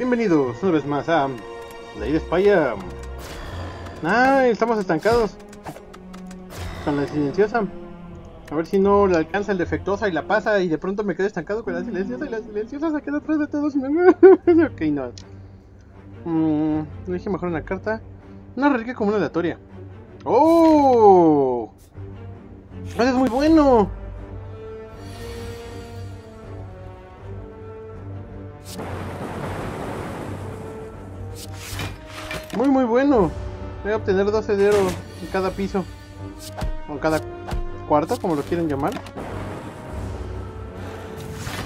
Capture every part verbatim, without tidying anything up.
Bienvenidos una vez más a Slay the Spire. Ah, estamos estancados con la silenciosa. A ver si no le alcanza el defectuosa y la pasa, y de pronto me quedo estancado con la silenciosa, y la silenciosa se queda atrás de todos y me... Ok, no. Mm, elige mejor una carta. Una reliquia como una aleatoria. ¡Oh! ¡Eso es muy bueno! Muy muy bueno. Voy a obtener doce de oro en cada piso, o en cada cuarto, como lo quieran llamar.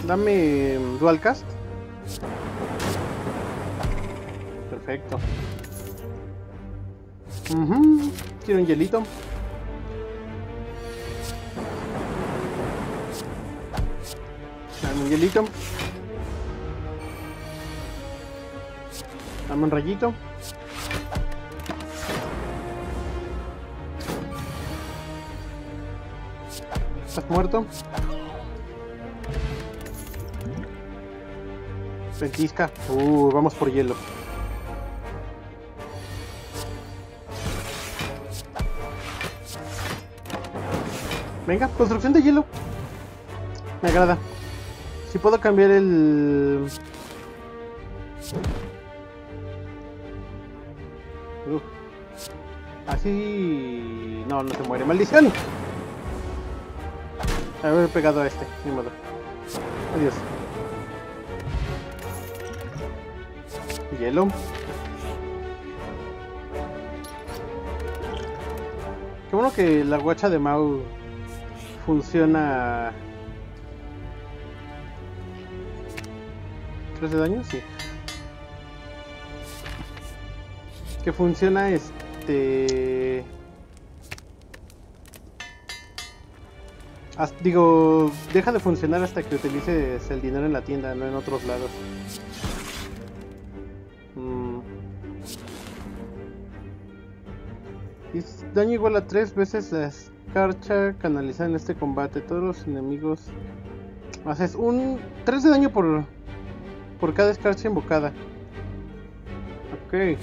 Dame dual cast. Perfecto. Uh-huh. Quiero un hielito. Dame un hielito. Dame un rayito. ¿Estás muerto? Ventisca. Uh, vamos por hielo. Venga, construcción de hielo. Me agrada. Si puedo cambiar el... Uh. Así... No, no se muere. ¡Maldición! Haber pegado a este, ni modo. Adiós. Hielo. Qué bueno que la guacha de Mau funciona. ¿tres de daño? Sí. Que funciona este... Hasta, digo, deja de funcionar hasta que utilices el dinero en la tienda, no en otros lados. Mm. Es daño igual a tres veces la escarcha canalizada en este combate. Todos los enemigos... Haces un... tres de daño por... por cada escarcha invocada. Ok.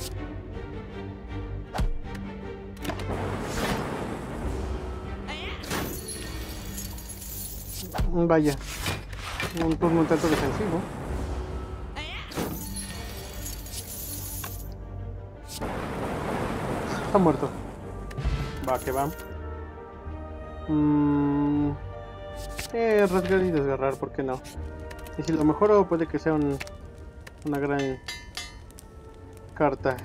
Vaya, un turno un tanto defensivo. Está muerto. Va, que va. Mm. Eh, rasgar y desgarrar, ¿por qué no? Y si lo mejoro, puede que sea un, una gran carta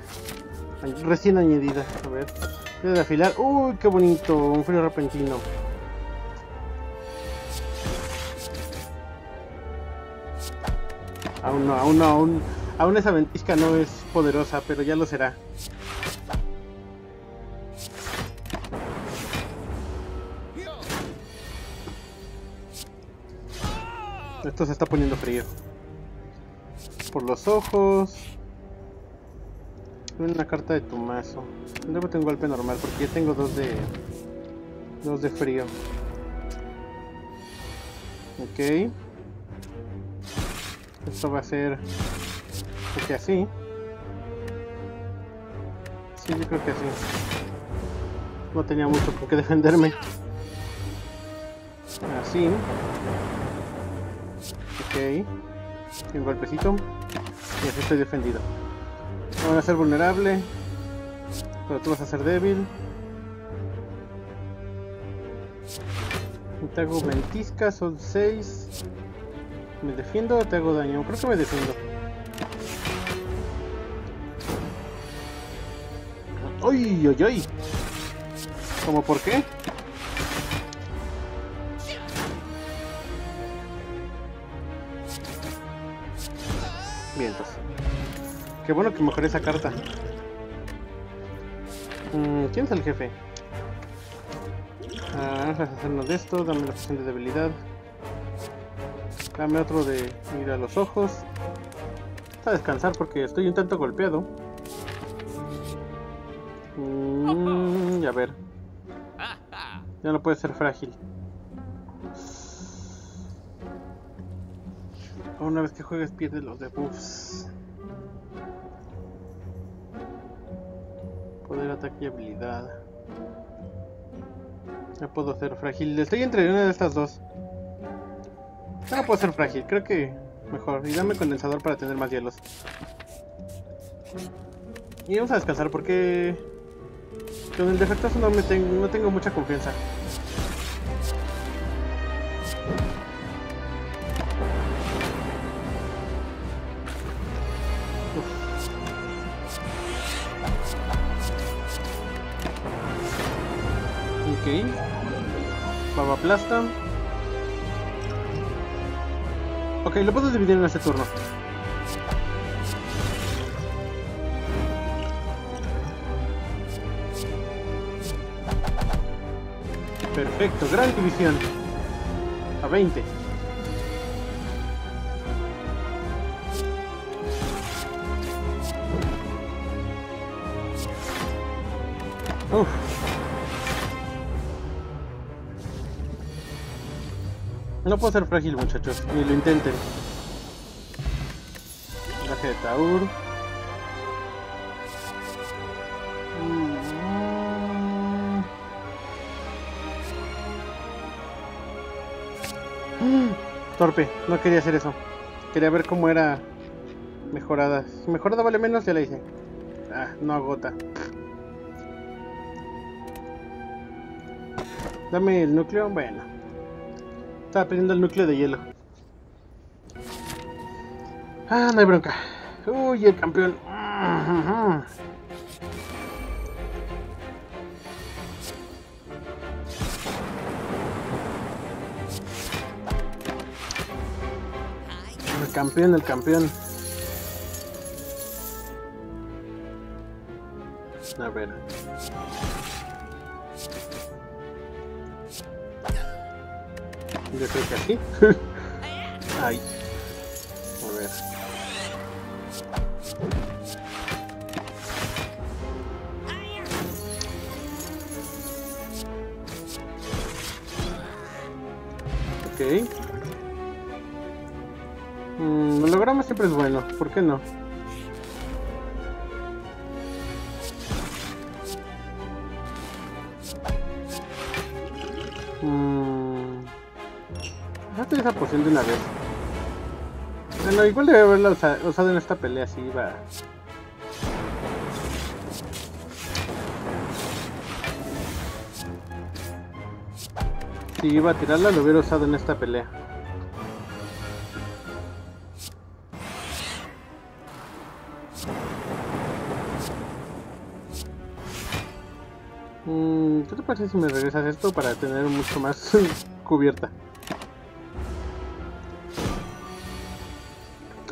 recién añadida. A ver, de afilar. Uy, qué bonito, un frío repentino. Aún no, aún no, aún, aún esa ventisca no es poderosa, pero ya lo será. Esto se está poniendo frío. Por los ojos. Una carta de tu mazo. Debo tener un golpe normal porque ya tengo dos de... Dos de frío. Ok. Esto va a ser... Creo que así. Sí, yo creo que así. No tenía mucho por qué defenderme. Así. Ok. Un golpecito. Y así estoy defendido. No voy a ser vulnerable. Pero tú vas a ser débil. Te hago ventisca, son seis. ¿Me defiendo o te hago daño? Creo que me defiendo. ¡Uy, uy, uy! ¿Cómo por qué? Vientos. Qué bueno que mejoré esa carta. ¿Quién es el jefe? Ah, vamos a hacernos de esto. Dame la opción de debilidad. Dame otro de ir a los ojos. Vamos a descansar porque estoy un tanto golpeado. Mm, y a ver. Ya no puede ser frágil. Una vez que juegues pierdes los debuffs. Poder, ataque y habilidad. Ya puedo ser frágil. Estoy entre una de estas dos. Ya no puedo ser frágil, creo que mejor. Y dame condensador para tener más hielos. Y vamos a descansar porque con el defectazo no me tengo, no tengo mucha confianza. Ok, baba aplasta. Ok, lo puedo dividir en este turno. Perfecto, gran división. A veinte. Uf. No puedo ser frágil, muchachos, ni lo intenten. Traje de Taur. Torpe, no quería hacer eso. Quería ver cómo era mejorada. Si mejorada vale menos, ya la hice. Ah, no agota. Dame el núcleo, bueno. Estaba perdiendo el núcleo de hielo. Ah, no hay bronca. Uy, el campeón. El campeón, el campeón. A ver. Yo creo que aquí. Ay. A ver. Ok. Mm, lo logramos, siempre es bueno. ¿Por qué no? Esa poción de una vez. Bueno, igual debe haberla usado en esta pelea, así va. Si iba a tirarla, lo hubiera usado en esta pelea. Mm, ¿qué te parece si me regresas esto para tener mucho más cubierta?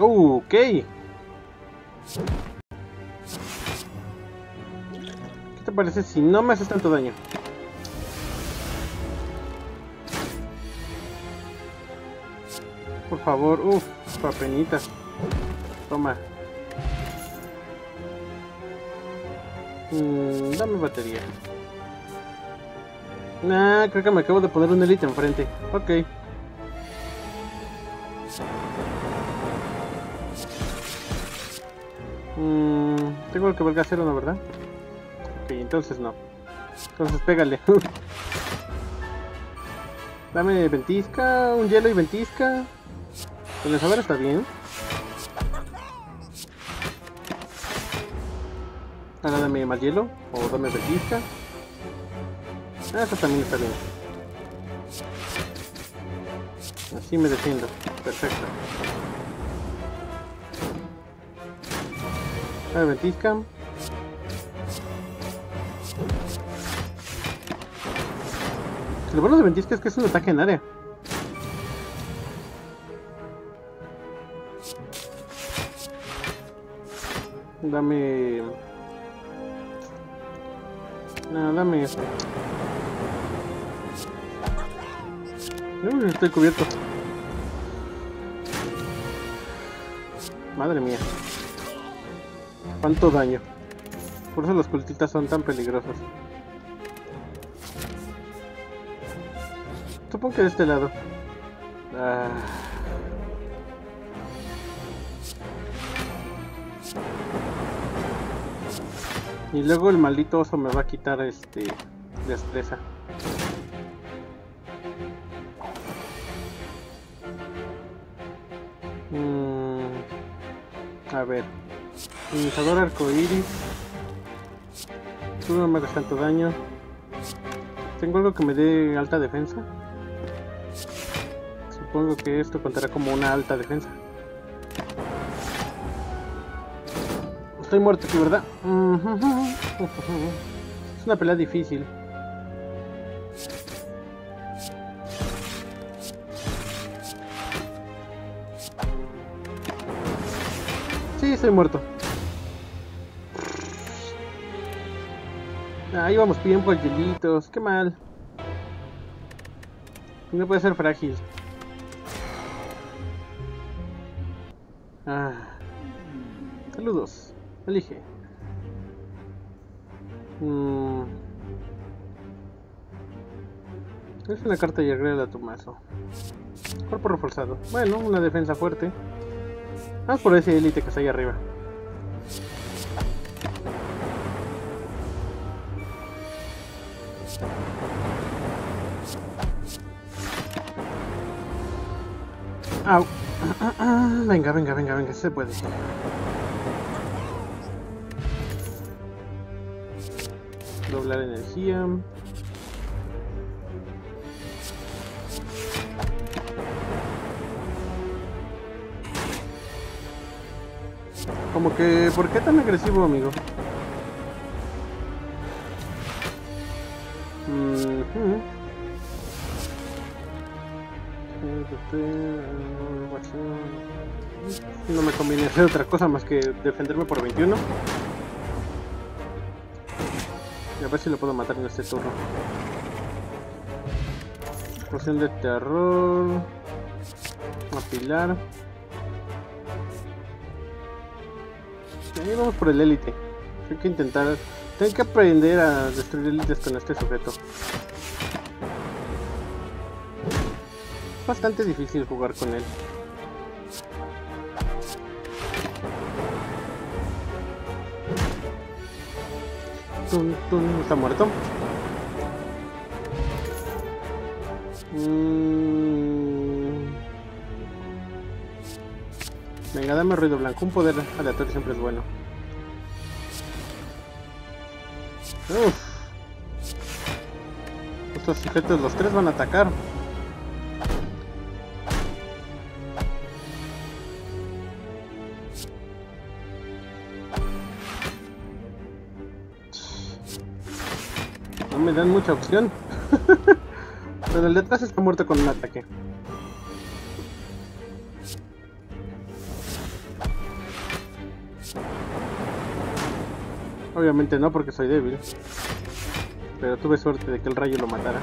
Ok. ¿Qué te parece si no me haces tanto daño? Por favor, uff, papenitas. Toma. Mm, dame batería. Nah, creo que me acabo de poner un elite enfrente. Ok. Tengo el que valga cero, ¿no? ¿Verdad? Ok, entonces no. Entonces pégale. Dame ventisca, un hielo y ventisca. Con el saber está bien. Ahora dame más hielo o dame ventisca. Eso también está bien. Así me defiendo. Perfecto. A ver, ventisca. Lo bueno de ventisca es que es un ataque en área. Dame... No, dame esto. Uy, estoy cubierto. Madre mía. Cuánto daño. Por eso los cultistas son tan peligrosos. Supongo que de este lado. Ah. Y luego el maldito oso me va a quitar este destreza. Mm, a ver. Iniciador arcoiris. Tú no me hagas tanto daño. ¿Tengo algo que me dé alta defensa? Supongo que esto contará como una alta defensa. Estoy muerto aquí, ¿verdad? Es una pelea difícil. Sí, estoy muerto. Ahí vamos bien por hielitos, qué mal. No puede ser frágil. Ah. Saludos, elige. Mm. Es una carta y agrega a tu mazo. Cuerpo reforzado. Bueno, una defensa fuerte. Vamos por ese élite que está ahí arriba. Au. Venga, venga, venga, venga, se puede. Doblar energía. Como que, ¿por qué tan agresivo, amigo? Mm-hmm. No me conviene hacer otra cosa más que defenderme por veintiuno. Y a ver si lo puedo matar en este turno. Explosión de terror. Apilar. Y ahí vamos por el élite. Hay que intentar. Tengo que aprender a destruir élites con este sujeto. Bastante difícil jugar con él. Tun, tun, está muerto. Mm. Venga, dame ruido blanco. Un poder aleatorio siempre es bueno. Uf. Estos sujetos, los tres van a atacar. Me dan mucha opción. Pero el de atrás está muerto con un ataque. Obviamente no, porque soy débil. Pero tuve suerte de que el rayo lo matara.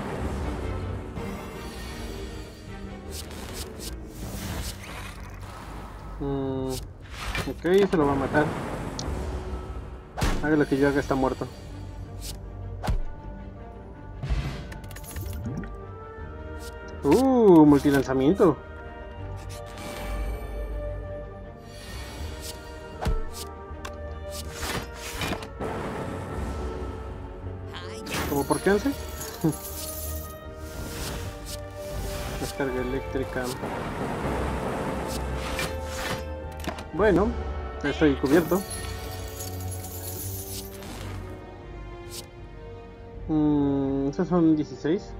Mm, ok, eso lo va a matar. Haga lo que yo haga, está muerto. Uh, multilanzamiento. ¿Cómo por qué hace? Descarga eléctrica. Bueno, estoy cubierto. Mm, esos son dieciséis.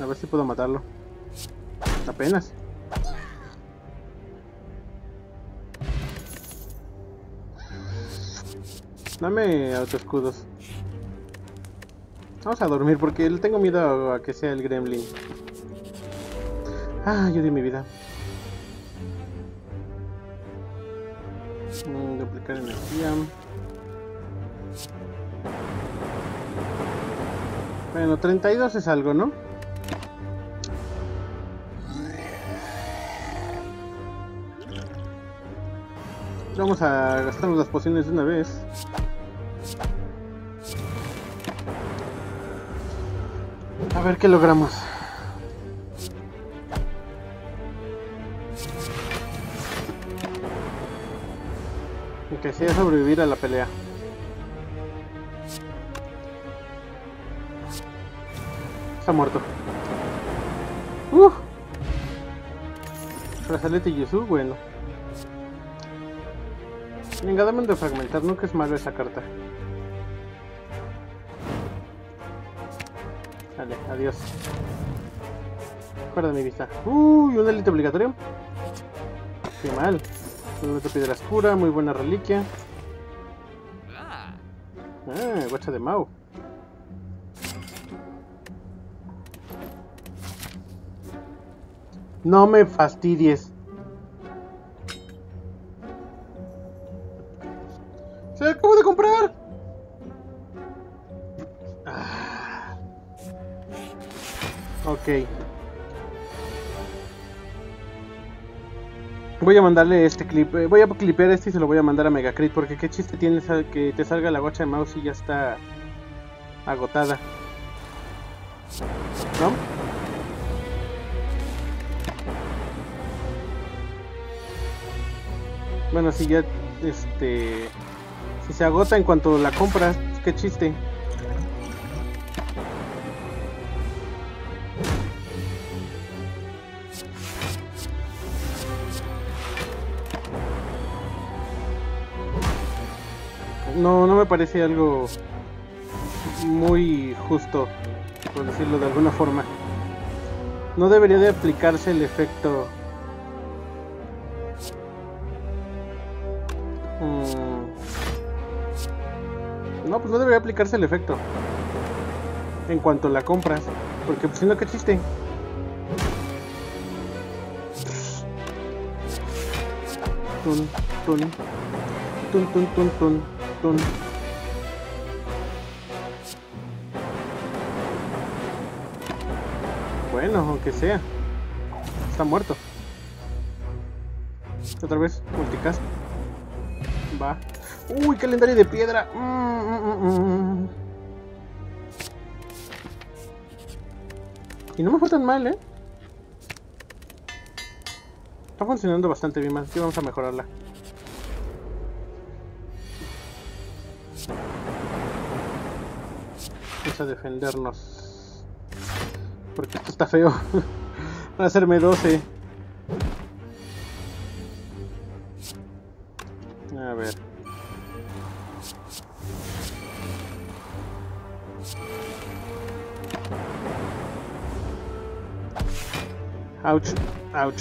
A ver si puedo matarlo. Apenas. Dame autoescudos. Vamos a dormir porque le tengo miedo a que sea el gremlin. Ah, yo di mi vida. Duplicar energía. Bueno, treinta y dos es algo, ¿no? Vamos a gastarnos las pociones de una vez. A ver qué logramos. Lo que sí es sobrevivir a la pelea. Está muerto. Uh. Brazalete Yuzu, bueno. Vengadamente de fragmentar, nunca es malo esa carta. Vale, adiós. Fuera de mi vista. Uy, un delito obligatorio. Qué mal. Un delito piedra oscura, muy buena reliquia. Ah, guacha de Mau. No me fastidies. ¡Se acabo de comprar! Ah. Ok. Voy a mandarle este clip. Voy a clipear este y se lo voy a mandar a Mega Crit. Porque qué chiste tiene que te salga la guacha de mouse y ya está agotada, ¿no? Bueno, si ya, este... si se agota en cuanto la compras, qué chiste. No, no me parece algo muy justo, por decirlo de alguna forma. No debería de aplicarse el efecto... No, pues no debería aplicarse el efecto en cuanto la compras, porque pues si no, qué chiste. Tun, tun, tun, tun, tun, tun, tun. Bueno, aunque sea, está muerto. Otra vez, multicast. Va. Uy, calendario de piedra. Mm, mm, mm. Y no me fue tan mal, ¿eh? Está funcionando bastante bien más. Aquí vamos a mejorarla. Vamos a defendernos. Porque esto está feo. Van a hacerme doce. A ver. Ouch, ouch.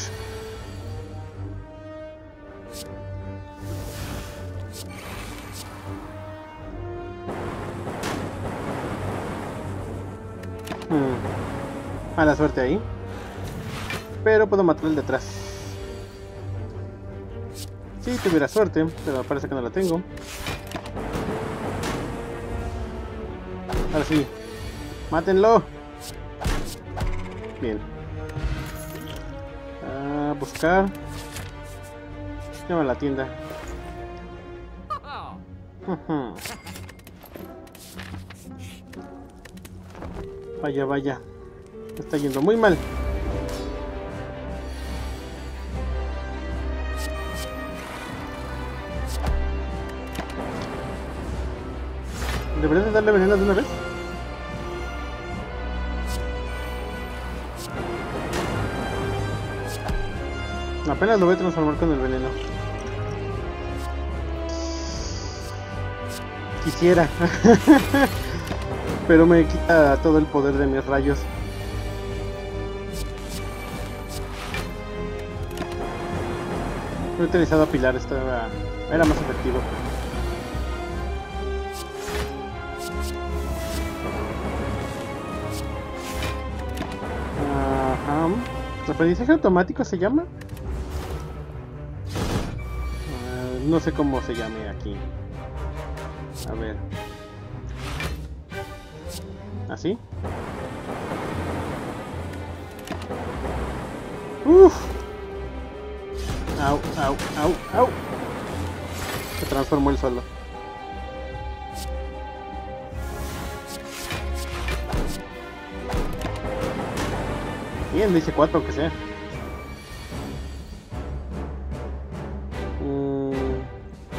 Hmm. Mala suerte ahí. Pero puedo matar el de atrás. Si sí, tuviera suerte, pero parece que no la tengo. Ahora sí, mátenlo. Bien. A buscar. Llama a la tienda. Vaya, vaya. Me está yendo muy mal. ¿Debería de darle veneno de una vez? Apenas lo voy a transformar con el veneno. Quisiera. Pero me quita todo el poder de mis rayos. He utilizado a Pilar, estaba... era más efectivo. ¿Aprendizaje automático se llama? Uh, no sé cómo se llame aquí. A ver. ¿Así? ¡Uf! ¡Au, au, au, au! Se transformó el suelo. Bien, dice cuatro, aunque sea.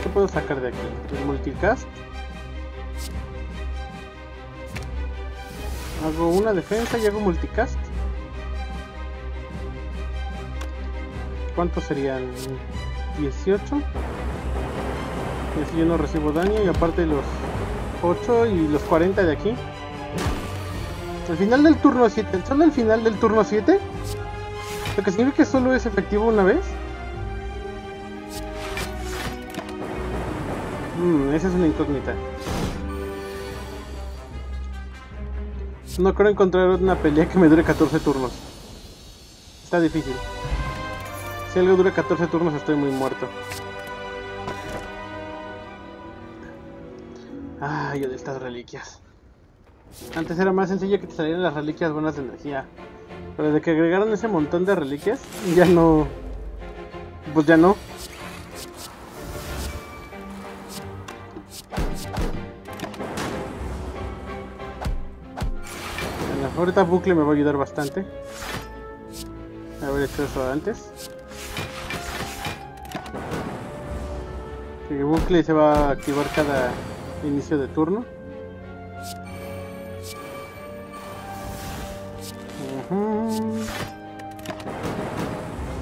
¿Qué puedo sacar de aquí? El multicast. Hago una defensa y hago multicast. ¿Cuántos serían? dieciocho. Y así yo no recibo daño, y aparte los ocho y los cuarenta de aquí. Al final del turno siete, solo al final del turno siete, lo que significa que solo es efectivo una vez. Mm, esa es una incógnita. No creo encontrar una pelea que me dure catorce turnos. Está difícil. Si algo dura catorce turnos estoy muy muerto. Ay, odio estas reliquias. Antes era más sencillo que te salieran las reliquias buenas de energía, pero desde que agregaron ese montón de reliquias, ya no... Pues ya no. Bueno, ahorita bucle me va a ayudar bastante. Haber hecho eso antes. El bucle se va a activar cada inicio de turno.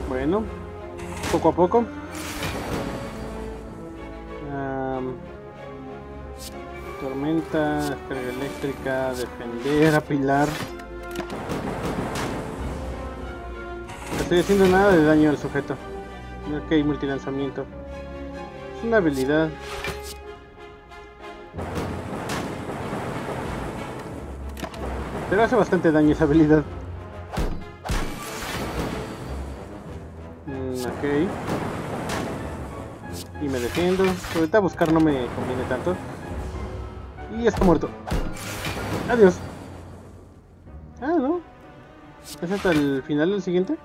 Bueno, poco a poco. Um, tormenta, descarga eléctrica, defender, apilar. No estoy haciendo nada de daño al sujeto. Ok, multilanzamiento. Es una habilidad. Pero hace bastante daño esa habilidad. Ok. Y me defiendo. Ahorita buscar no me conviene tanto. Y está muerto. Adiós. Ah, no. ¿Es hasta el final del siguiente?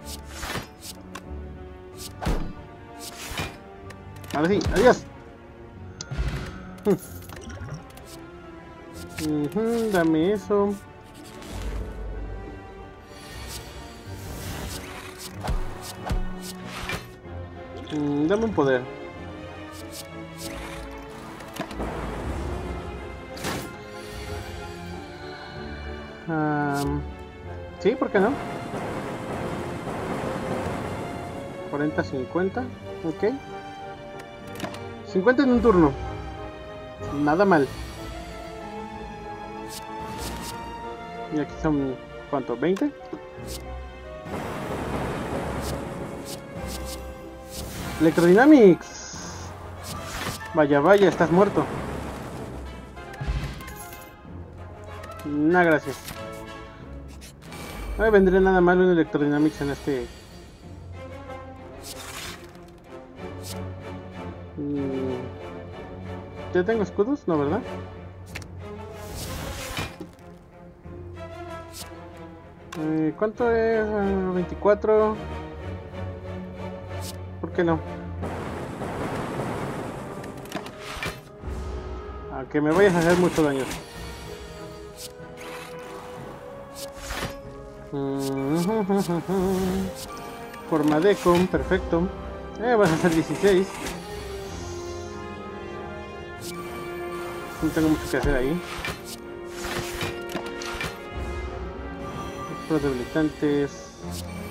Ahora sí, adiós. uh-huh, Dame eso. Dame un poder. Um, sí, ¿por qué no? cuarenta, cincuenta. Ok. cincuenta en un turno. Nada mal. Y aquí son... ¿Cuánto? ¿veinte? Electrodynamics. Vaya, vaya, estás muerto. Nah, gracias. No me vendría nada malo un Electrodynamics en este... ¿Ya tengo escudos? No, ¿verdad? Eh, ¿Cuánto es? veinticuatro... ¿Por qué no? Aunque me vayas a hacer mucho daño. Forma de con, perfecto. Eh, vas a hacer dieciséis. No tengo mucho que hacer ahí. Los debilitantes.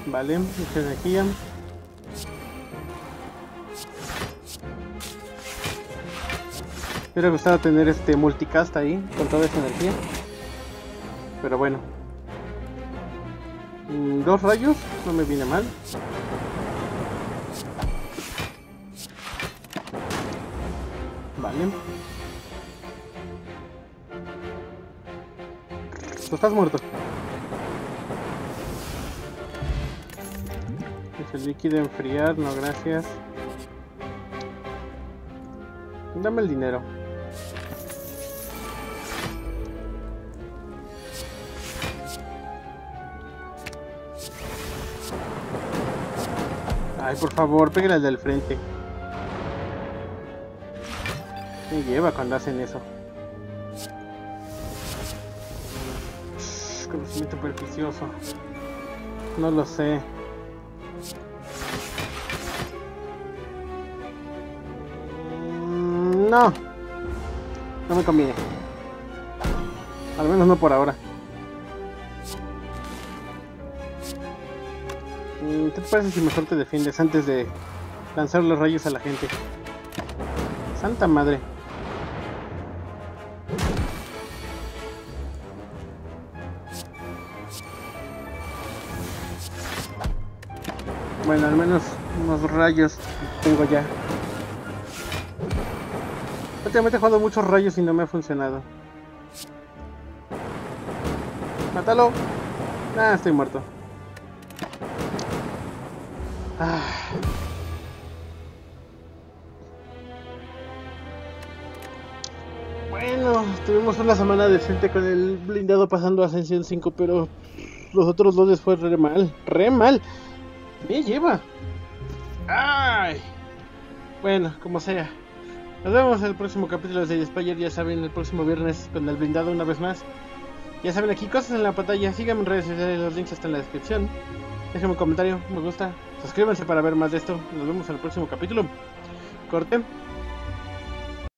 Vale, mucha energía. Me hubiera gustado tener este multicast ahí, con toda esa energía. Pero bueno. Dos rayos, no me viene mal. Vale. Tú estás muerto. Es el líquido enfriar, no gracias. Dame el dinero. Ay, por favor, pégale al del frente. ¿Qué lleva cuando hacen eso? Shhh, conocimiento pernicioso. No lo sé. no. No me conviene. Al menos no por ahora. ¿Qué te parece si mejor te defiendes antes de lanzar los rayos a la gente? Santa madre. Bueno, al menos unos rayos tengo ya. Últimamente he jugado muchos rayos y no me ha funcionado. Mátalo. Ah, estoy muerto. Ah. Bueno, tuvimos una semana decente con el blindado pasando a Ascensión cinco, pero los otros dos les fue re mal. Re mal. Me lleva. Ay. Bueno, como sea. Nos vemos en el próximo capítulo de Slay the Spire. Ya saben, el próximo viernes con el blindado una vez más. Ya saben, aquí cosas en la pantalla. Síganme en redes sociales, los links están en la descripción. Déjenme un comentario, me gusta. Suscríbanse para ver más de esto. Nos vemos en el próximo capítulo. Corte.